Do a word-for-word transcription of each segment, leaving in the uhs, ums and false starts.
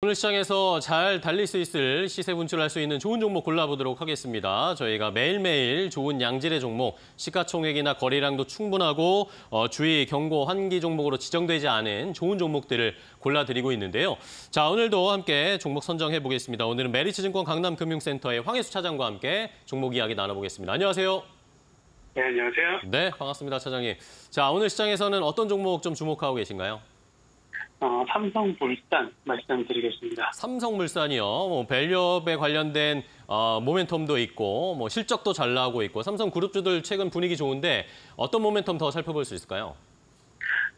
오늘 시장에서 잘 달릴 수 있을 시세 분출할 수 있는 좋은 종목 골라보도록 하겠습니다. 저희가 매일매일 좋은 양질의 종목, 시가총액이나 거래량도 충분하고 어, 주의, 경고, 환기 종목으로 지정되지 않은 좋은 종목들을 골라드리고 있는데요. 자, 오늘도 함께 종목 선정해보겠습니다. 오늘은 메리츠증권 강남금융센터의 황혜수 차장과 함께 종목 이야기 나눠보겠습니다. 안녕하세요. 네, 안녕하세요. 네, 반갑습니다, 차장님. 자, 오늘 시장에서는 어떤 종목 좀 주목하고 계신가요? 어, 삼성물산 말씀드리겠습니다. 삼성물산이요. 뭐 밸류업에 관련된 어, 모멘텀도 있고 뭐 실적도 잘 나오고 있고 삼성그룹주들 최근 분위기 좋은데 어떤 모멘텀 더 살펴볼 수 있을까요?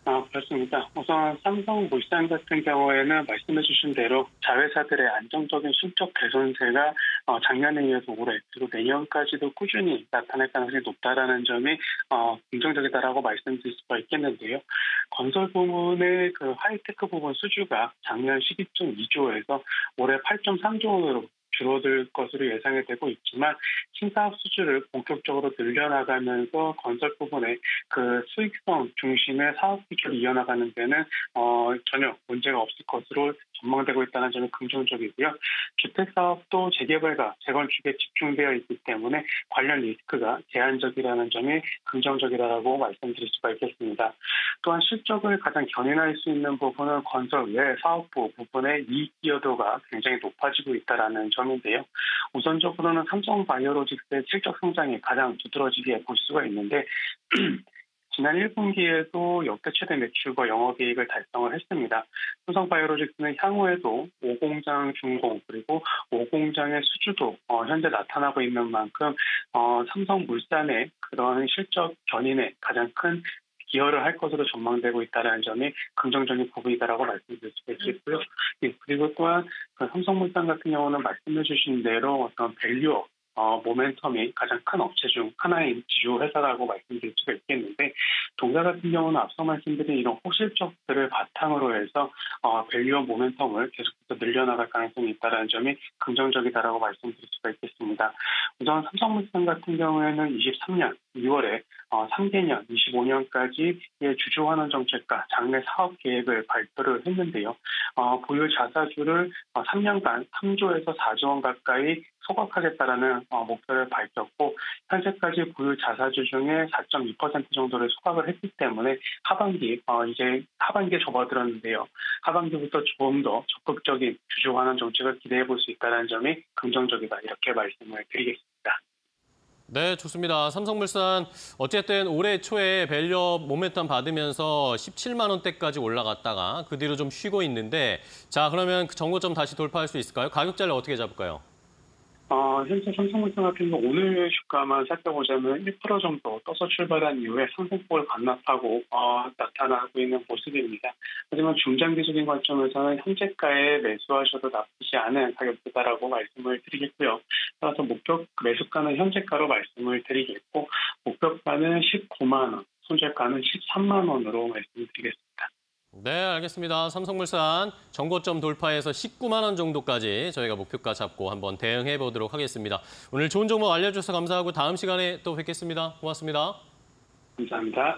아, 그렇습니다. 우선 삼성물산 같은 경우에는 말씀해 주신 대로 자회사들의 안정적인 실적 개선세가 어, 작년에 이어서 올해 그리고 내년까지도 꾸준히 나타날 가능성이 높다라는 점이 어, 긍정적이다라고 말씀드릴 수가 있겠는데요. 건설 부문의 그 하이테크 부분 수주가 작년 십이 점 이 조에서 올해 팔 점 삼 조 원으로 줄어들 것으로 예상이 되고 있지만 신사업 수주를 본격적으로 늘려나가면서 건설 부분의 그 수익성 중심의 사업 구조를 이어나가는 데는 어, 전혀 문제가 없을 것으로 전망되고 있다는 점이 긍정적이고요. 주택사업도 재개발과 재건축에 집중되어 있기 때문에 관련 리스크가 제한적이라는 점이 긍정적이라고 말씀드릴 수가 있겠습니다. 또한 실적을 가장 견인할 수 있는 부분은 건설 외 사업부 부분의 이익 기여도가 굉장히 높아지고 있다는 점인데요. 우선적으로는 삼성바이오로직스의 실적 성장이 가장 두드러지게 볼 수가 있는데 지난 일 분기에도 역대 최대 매출과 영업이익을 달성을 했습니다. 삼성바이오로직스는 향후에도 오공장 준공 그리고 오공장의 수주도 어, 현재 나타나고 있는 만큼 어, 삼성물산의 그런 실적 견인에 가장 큰 기여를 할 것으로 전망되고 있다는 점이 긍정적인 부분이다라고 말씀드릴 수 있겠고요. 예, 그리고 또한 그 삼성물산 같은 경우는 말씀해 주신 대로 어떤 밸류업 어, 모멘텀이 가장 큰 업체 중 하나인 주요 회사라고 말씀드릴 수가 있겠는데 동사 같은 경우는 앞서 말씀드린 이런 호실적들을 바탕으로 해서 어, 밸류업 모멘텀을 계속해서 늘려나갈 가능성이 있다는 점이 긍정적이다라고 말씀드릴 수가 있겠습니다. 우선 삼성물산 같은 경우에는 이십삼 년 이월에 어, 삼 개년, 이십오 년까지의 주주환원 정책과 장래 사업 계획을 발표를 했는데요. 어, 보유 자사주를 어, 삼 년간 삼 조에서 사 조 원 가까이 소각하겠다라는 어, 목표를 밝혔고 현재까지 보유 자사주 중에 사 점 이 퍼센트 정도를 소각을 했기 때문에 하반기, 어, 이제 하반기에 접어들었는데요. 하반기부터 조금 더 적극적인 주주환원 정책을 기대해볼 수 있다는 점이 긍정적이다 이렇게 말씀을 드리겠습니다. 네, 좋습니다. 삼성물산 어쨌든 올해 초에 밸류업 모멘텀 받으면서 십칠만 원대까지 올라갔다가 그 뒤로 좀 쉬고 있는데 자, 그러면 그 정고점 다시 돌파할 수 있을까요? 가격대를 어떻게 잡을까요? 어, 현재 삼성물산 같은 경우 오늘 주가만 살펴보자면 일 퍼센트 정도 떠서 출발한 이후에 상승폭을 반납하고 어, 나타나고 있는 모습입니다. 하지만 중장기적인 관점에서는 현재가에 매수하셔도 나쁘지 않은 가격대다라고 말씀을 드리겠고요. 따라서 목표 매수가는 현재가로 말씀을 드리겠고 목표가는 십구만 원, 손절가는 십삼만 원으로 말씀드리겠습니다. 네, 알겠습니다. 삼성물산 정고점 돌파해서 십구만 원 정도까지 저희가 목표가 잡고 한번 대응해 보도록 하겠습니다. 오늘 좋은 정보 알려주셔서 감사하고 다음 시간에 또 뵙겠습니다. 고맙습니다. 감사합니다.